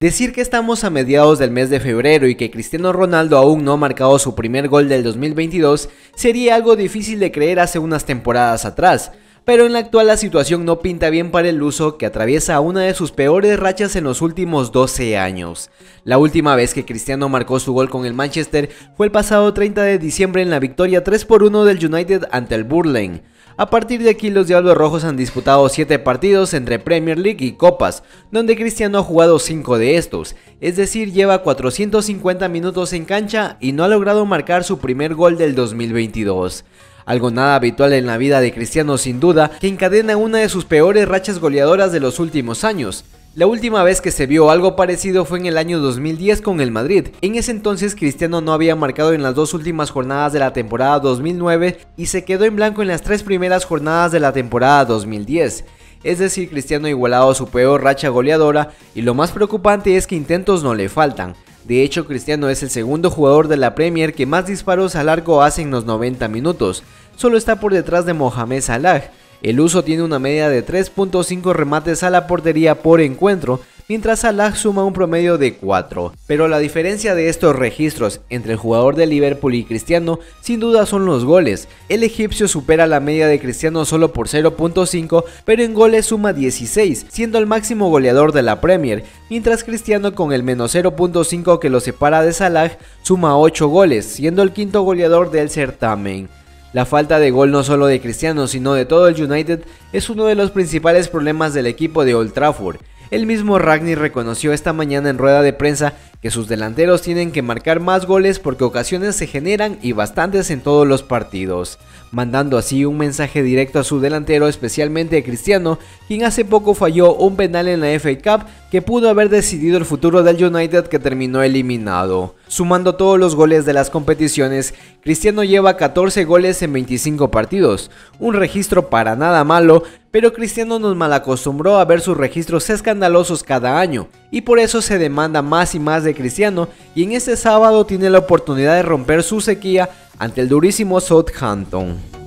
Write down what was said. Decir que estamos a mediados del mes de febrero y que Cristiano Ronaldo aún no ha marcado su primer gol del 2022 sería algo difícil de creer hace unas temporadas atrás, pero en la actual la situación no pinta bien para el luso, que atraviesa una de sus peores rachas en los últimos 12 años. La última vez que Cristiano marcó su gol con el Manchester fue el pasado 30 de diciembre en la victoria 3-1 del United ante el Burnley. A partir de aquí los Diablos Rojos han disputado 7 partidos entre Premier League y Copas, donde Cristiano ha jugado 5 de estos, es decir lleva 450 minutos en cancha y no ha logrado marcar su primer gol del 2022. Algo nada habitual en la vida de Cristiano sin duda, que encadena una de sus peores rachas goleadoras de los últimos años. La última vez que se vio algo parecido fue en el año 2010 con el Madrid. En ese entonces Cristiano no había marcado en las dos últimas jornadas de la temporada 2009 y se quedó en blanco en las 3 primeras jornadas de la temporada 2010. Es decir, Cristiano ha igualado su peor racha goleadora y lo más preocupante es que intentos no le faltan. De hecho, Cristiano es el segundo jugador de la Premier que más disparos al arco hace en los 90 minutos. Solo está por detrás de Mohamed Salah. El luso tiene una media de 3.5 remates a la portería por encuentro, mientras Salah suma un promedio de 4. Pero la diferencia de estos registros entre el jugador de Liverpool y Cristiano sin duda son los goles. El egipcio supera la media de Cristiano solo por 0.5, pero en goles suma 16, siendo el máximo goleador de la Premier, mientras Cristiano con el menos 0.5 que lo separa de Salah suma 8 goles, siendo el quinto goleador del certamen. La falta de gol no solo de Cristiano sino de todo el United es uno de los principales problemas del equipo de Old Trafford. El mismo Rangnick reconoció esta mañana en rueda de prensa que sus delanteros tienen que marcar más goles porque ocasiones se generan y bastantes en todos los partidos, mandando así un mensaje directo a su delantero, especialmente a Cristiano, quien hace poco falló un penal en la FA Cup que pudo haber decidido el futuro del United, que terminó eliminado. Sumando todos los goles de las competiciones, Cristiano lleva 14 goles en 25 partidos, un registro para nada malo, pero Cristiano nos malacostumbró a ver sus registros escandalosos cada año, y por eso se demanda más y más de Cristiano, y en este sábado tiene la oportunidad de romper su sequía ante el durísimo Southampton.